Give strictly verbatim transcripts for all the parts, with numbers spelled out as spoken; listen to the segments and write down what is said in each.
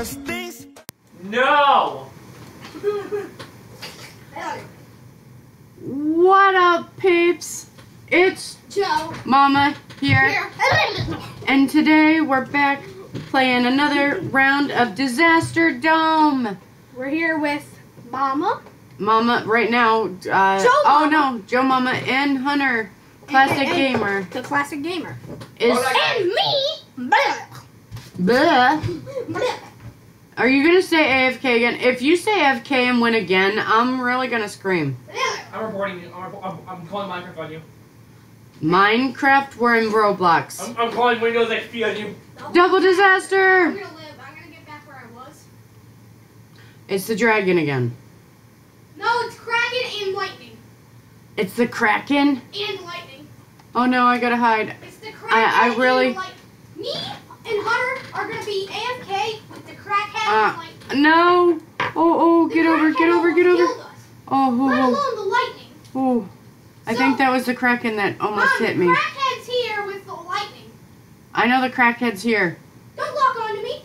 First things. No! What up, peeps? It's Joe, Mama here. here. And today we're back playing another round of Disaster Dome. We're here with Mama. Mama, right now. Uh, Joe oh Mama. no, Joe Mama and Hunter, Classic and, and, and Gamer. The Classic Gamer. Is and me. Blah. Blah. Are you gonna say A F K again? If you say A F K and win again, I'm really gonna scream. I'm reporting you. I'm, I'm, I'm calling Minecraft on you. Minecraft, we're in Roblox. I'm, I'm calling Windows X P on you. Double disaster! I'm gonna live. I'm gonna get back where I was. It's the dragon again. No, it's Kraken and lightning. It's the Kraken? And lightning. Oh no, I gotta hide. It's the Kraken I, I really... and lightning. Me and Hunter are gonna be A F K with the Kraken uh, and lightning. No! Oh, oh, the get over, get over, get over. Us. Oh, oh, let alone the lightning. Oh, I so, think that was the Kraken that almost Mom, hit me. The Kraken's here with the lightning. I know the Kraken's here. Don't lock onto me.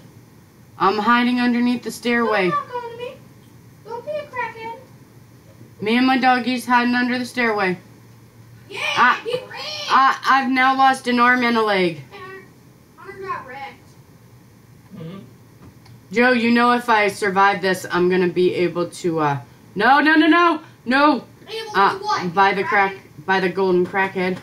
I'm hiding underneath the stairway. Don't lock onto me. Don't be a Kraken. Me and my doggies hiding under the stairway. Yeah, I, you ran. I, I've now lost an arm and a leg. Hunter got wrecked. Mm-hmm. Joe, you know if I survive this, I'm going to be able to... Uh, no, no, no, no, no. Able uh, to what? By the crack, by the golden crackhead.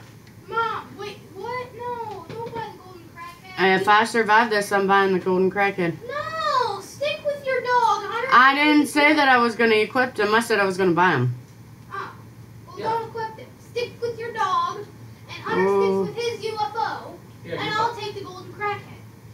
Mom, wait, what? No, don't buy the golden crackhead. And if I survive this, I'm buying the golden crackhead. No, stick with your dog. Hunter, I didn't say that I was going to equip them. I said I was going to buy them. Oh, well, yeah. Don't equip them. Stick with your dog, and Hunter oh. sticks with his U F O, yeah, and I'll take the golden crackhead.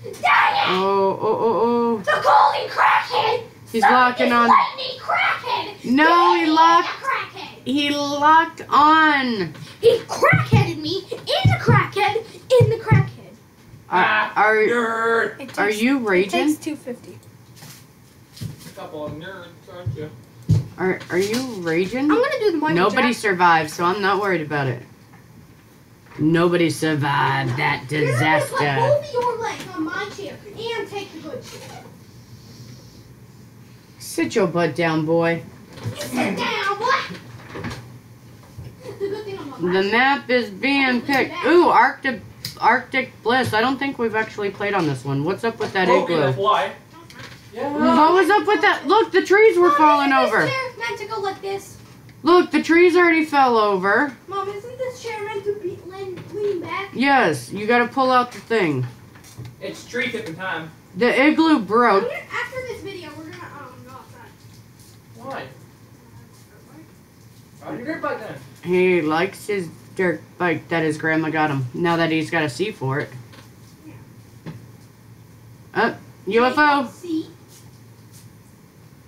Dang it! Oh, oh, oh, oh. The golden crackhead! He's Stop locking on. Lightning crackhead. No, he locked. Crackhead. He locked on. He crackheaded me in the crackhead in the crackhead. Uh, are nerd. Takes, are you raging? It takes two fifty. A couple of nerds, aren't you? Are Are you raging? I'm gonna do the Michael Nobody Jackson. survived, so I'm not worried about it. Nobody survived that disaster. You're gonna just, like, hold your legs on my chair and take the good chair. Sit your butt down, boy. You sit down, what? The map is being picked. Ooh, Arctic, Arctic Bliss. I don't think we've actually played on this one. What's up with that igloo? Yeah. What was up with that? Look, the trees were Mom, falling isn't over. This chair meant to go like this? Look, the trees already fell over. Mom, isn't this chair meant to be lean back? Yes, you got to pull out the thing. It's tree tipping time. The igloo broke. Gonna, after this video, we're gonna. Why? How's your dirt bike then? He likes his dirt bike that his grandma got him. Now that he's got a C for it. Yeah. Up, oh, U F O. C.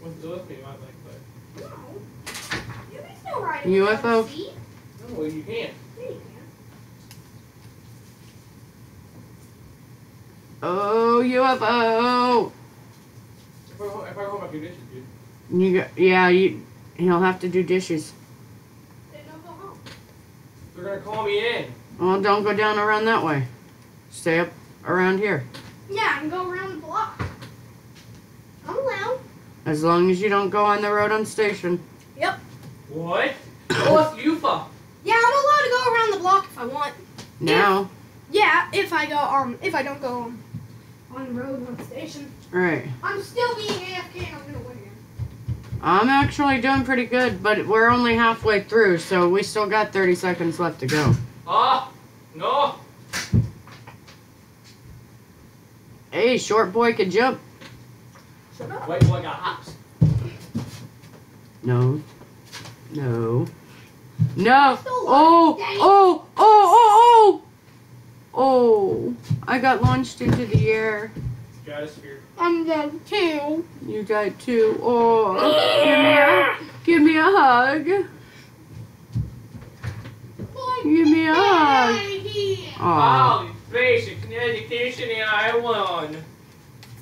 What's the U F O you might like to play? No. You can still ride it. U F O. C. No, you can't. Yeah, you can. Oh, U F O. If I hold, if I hold my condition, dude. You go, yeah, you, he'll have to do dishes. They don't go home. They're going to call me in. Well, don't go down around that way. Stay up around here. Yeah, I can go around the block. I'm allowed. As long as you don't go on the road on station. Yep. What? What's U F O? Yeah, I'm allowed to go around the block if I want. Now? If, yeah, if I go, um, if I don't go um, on the road on station. All right. I'm still being A F K and I'm going to win. I'm actually doing pretty good, but we're only halfway through, so we still got thirty seconds left to go. Ah, uh, no. Hey, short boy can jump. Shut up. White boy got hops. No. No. No. Oh, oh, oh, oh, oh. Oh, I got launched into the air. I'm dead too. You died too. Oh, yeah. give, me a, give me a hug. Boy, give me a hug. Holy basic education, and I won.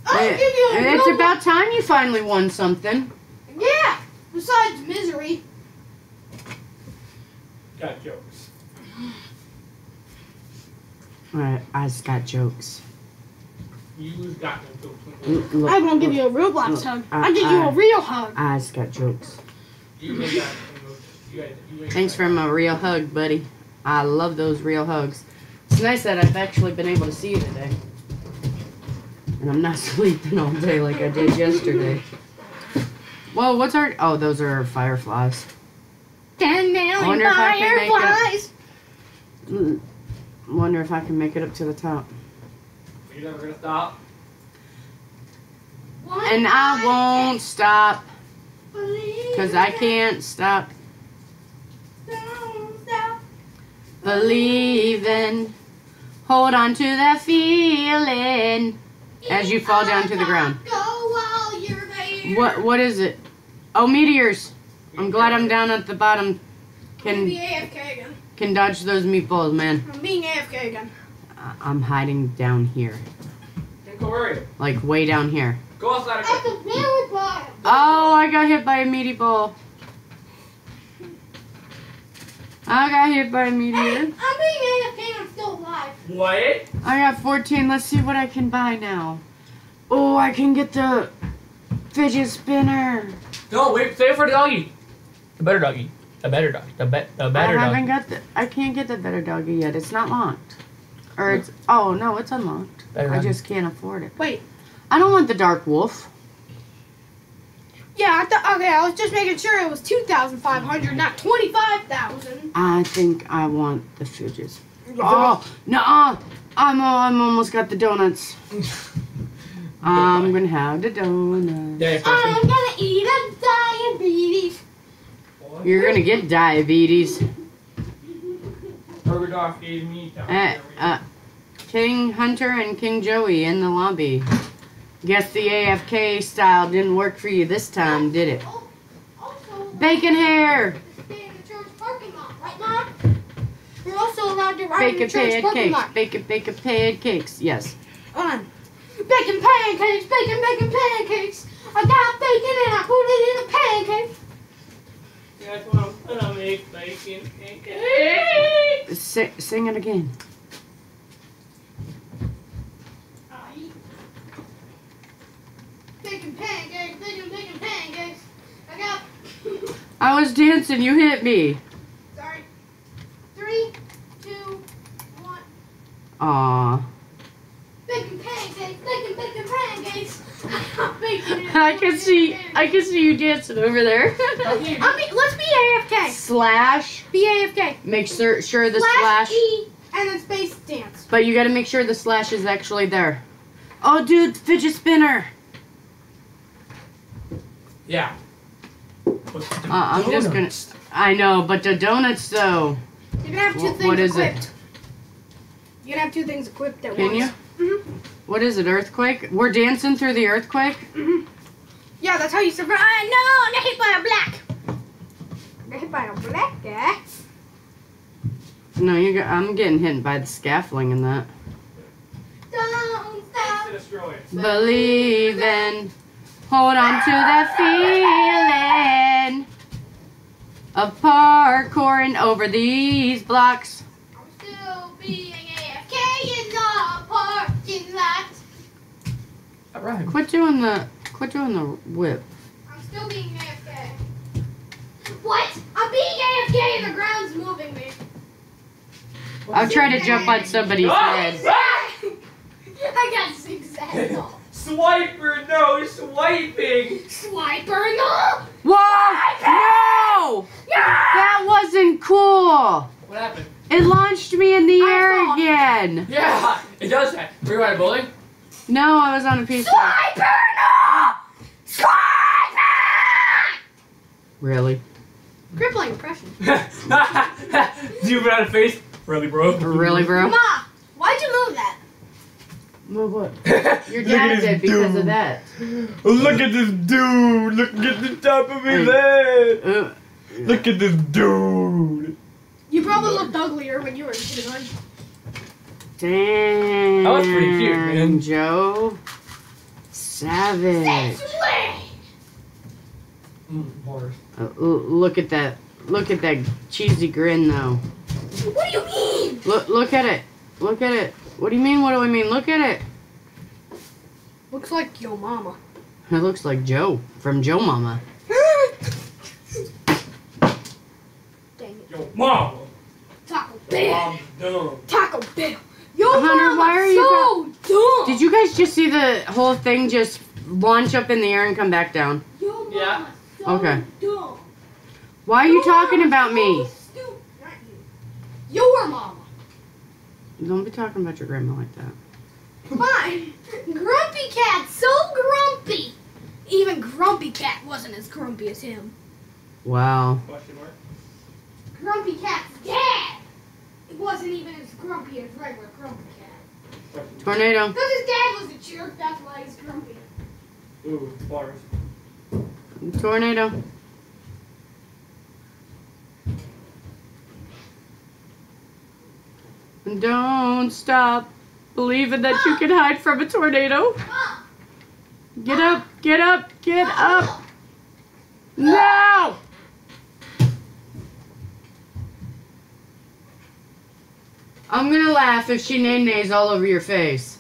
I'll give you a and it's about time you finally won something. Yeah. Besides misery. Got jokes. All right, I just got jokes. You got them to I won't give you a Roblox look, hug. I, I give you I, a real hug. I just got jokes. Thanks for my real hug, buddy. I love those real hugs. It's nice that I've actually been able to see you today. And I'm not sleeping all day like I did yesterday. Whoa, what's our... Oh, those are fireflies. ten million wonder fireflies! If I can up, wonder if I can make it up to the top. You're never going to stop? What? And I won't stop. Because I can't stop. Don't stop believing. Hold on to that feeling. As you fall down to the ground. What what is it? Oh, meteors! I'm glad I'm down at the bottom. Can be A F K again. Can dodge those meatballs, man. I'm being A F K again. I'm hiding down here. Don't worry. Like way down here. Go outside. That's a meatball. Oh, I got hit by a meatball. I got hit by a meteor. Hey, I'm being A F K. I'm still alive. What? I got fourteen. Let's see what I can buy now. Oh, I can get the fidget spinner. No, wait. Save for the doggy. The better doggy. The better doggy. The, be the better doggy. I haven't got the. I can't get the better doggy yet. It's not locked. Or it's. Oh no, it's unlocked. Better I doggy. Just can't afford it. Wait. I don't want the dark wolf. Yeah, I thought, okay, I was just making sure it was two thousand five hundred, not twenty-five thousand. I think I want the fidgets. Oh, nuh-uh. I'm, I'm almost got the donuts. I'm going to have the donuts. Yeah, I'm going to eat a diabetes. You're going to get diabetes. Bergedorf gave me diabetes. Uh, uh, King Hunter and King Joey in the lobby. Guess the A F K style didn't work for you this time, did it? Also, bacon hair! Stay in the church parking lot, right, Mom? We're also allowed to ride in the church parking lot. Bacon, bacon, pancakes, yes. On. Bacon pancakes, bacon, bacon pancakes. I got bacon and I put it in a pancake. That's what I'm gonna make, bacon pancakes. Sing, sing it again. Pancakes, bacon, bacon, pancakes. I got. I was dancing. You hit me. Sorry. Three, two, one. Aww. Bacon pancakes, bacon, bacon pancakes. Bacon, I can bacon, see. Bacon. I can see you dancing over there. Okay. I mean, let's be A F K. Slash. Be A F K. Make sure sure the slash. slash E and then space dance. But you got to make sure the slash is actually there. Oh, dude, fidget spinner. Yeah. Uh, I'm donuts. just gonna. I know, but the donuts though. You're gonna have two w things what is equipped. It? You're gonna have two things equipped at Can once. Can you? Mm-hmm. What is it? Earthquake? We're dancing through the earthquake. Mm-hmm. Yeah, that's how you survive. I know. I'm hit by a black. I'm hit by a black guy. No, you. I'm getting hit by the scaffolding in that. Don't stop believing. Hold on to that feeling of parkouring over these blocks. I'm still being A F K in the parking lot. All right. Quit doing the quit doing the whip. I'm still being A F K. What? I'm being A F K and the ground's moving me. I've tried to jump on somebody's head. I got zigzagged off. Swiper, no, swiping. Swiper, no. Whoa, no! Yeah! That wasn't cool. What happened? It launched me in the I air again. Yeah, it does that. Were you on a bowling? No, I was on a pizza. Swiper, no! Swiper! Really? Crippling impression. Do you put out a face? Really, bro? Really, bro? Ma, why'd you move that? Move what? Your dad did because of that. Look at this dude! Look at the top of his head! Uh, yeah. Look at this dude! You probably looked uglier when you were young. Damn. That was pretty cute, man. Joe Savage. Mm, uh, look at that! Look at that cheesy grin, though. What do you mean? Look! Look at it! Look at it! What do you mean? What do I mean? Look at it. Looks like Yo Mama. It looks like Joe from Joe Mama. Dang it. Yo Mama. Taco Bell. Dumb. Taco Bell. Yo Hunter, Mama, why are you so dumb. Did you guys just see the whole thing just launch up in the air and come back down? Yo Mama, yeah. So okay. Dumb. Why are you Yo talking Mama, about so me? Stupid. Not you. Your Mama. Don't be talking about your grandma like that. Fine. Grumpy Cat, so grumpy. Even Grumpy Cat wasn't as grumpy as him. Wow. Question mark? Grumpy Cat's dad. It wasn't even as grumpy as regular Grumpy Cat. Tornado. Because his dad was a jerk, that's why he's grumpy. Ooh, bars. Tornado. Don't stop believing that you can hide from a tornado. Get up, get up, get up. No! I'm gonna laugh if she nay-nays all over your face.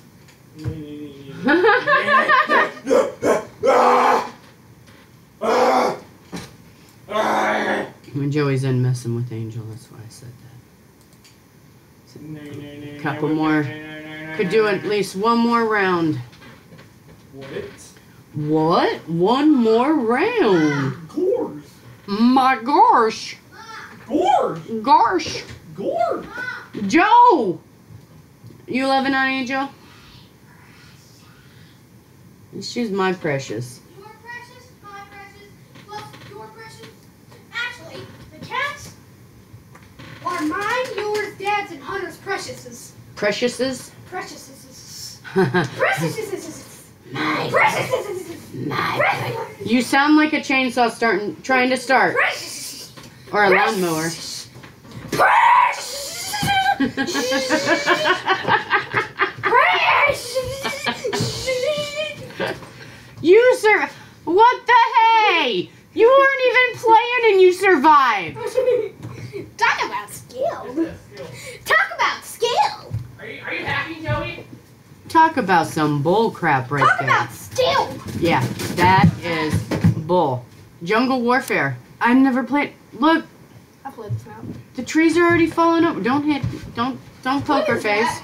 When Joey's in messing with Angel, that's why I said that. A couple more. Could do at least one more round. What? What? One more round. Gorsh. My gosh. Gorsh. Gosh. Gorsh. Joe. You loving on Angel? She's my precious. Your precious, my precious, plus your precious. Actually, the cats are mine, yours, dad's, and Hunter's preciouses. Preciouses? Preciouses. Preciouses. Mine. Preciouses. Mine. Preciouses. You sound like a chainsaw starting, trying to start. Precious. Or a precious. Lawnmower. Precious. Precious. You sur- What the hey? You weren't even playing and you survived. Talk about skill. Talk about skill. Are you, are you happy, Joey? Talk about some bull crap right Talk there. Talk about skill. Yeah, that is bull. Jungle Warfare. I've never played. Look. I played this now. The trees are already falling over. Don't hit. Don't don't poke her face. That?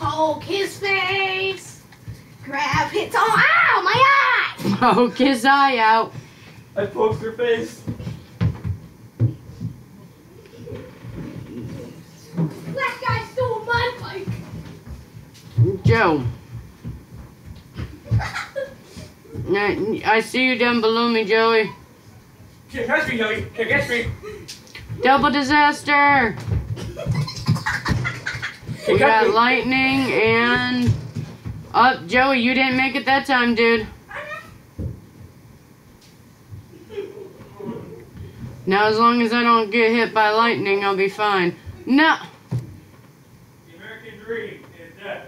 Poke his face. Grab his. Oh, ow, my eye. Poke his eye out. I poked her face. That guy stole my bike. Joe. I, I see you down below me, Joey. Can't catch me, Joey. Can't catch me. Double disaster. We got me. Lightning and... Oh, Joey, you didn't make it that time, dude. Now, as long as I don't get hit by lightning, I'll be fine. No. The American dream is dead.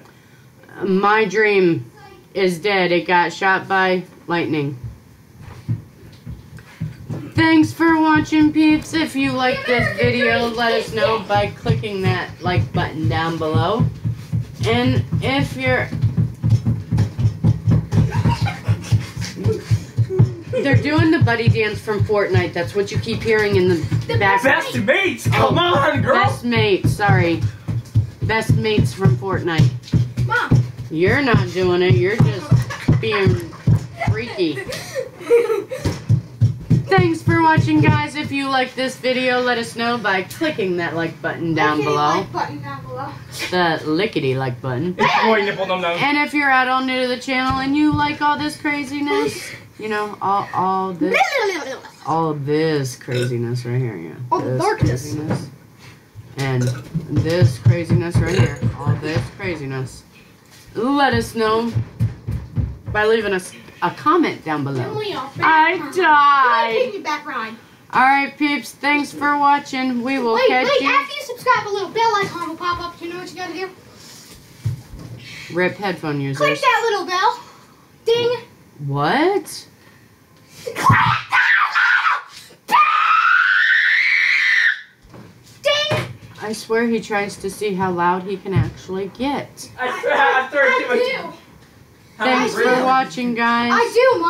Uh, my dream is dead. It got shot by lightning. Thanks for watching, peeps. If you like this video, let us know by clicking that like button down below. And if you're... They're doing the buddy dance from Fortnite. That's what you keep hearing in the, the background. Best mates! Come oh, on, girl! Best mates, sorry. Best mates from Fortnite. Mom! You're not doing it. You're just being freaky. Thanks for watching, guys. If you like this video, let us know by clicking that like button down lickety below. Like button down below. The lickety like button. And if you're at all new to the channel and you like all this craziness... You know, all all this, all this craziness right here, yeah. All the darkness. Craziness, and this craziness right here. All this craziness. Let us know by leaving us a comment down below. I died. All right, peeps. Thanks for watching. We will wait, catch wait, you. Wait, after you subscribe, a little bell icon will pop up. You know what you gotta do? Rip headphone users. Click that little bell. Ding. What? Ding! I swear he tries to see how loud he can actually get. I, I, I, I, I do. Thanks for watching, guys. I do,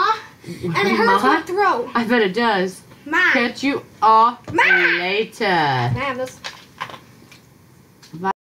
Ma. And it hurts my throat. I bet it does. Ma. Catch you all Ma. later. Bye.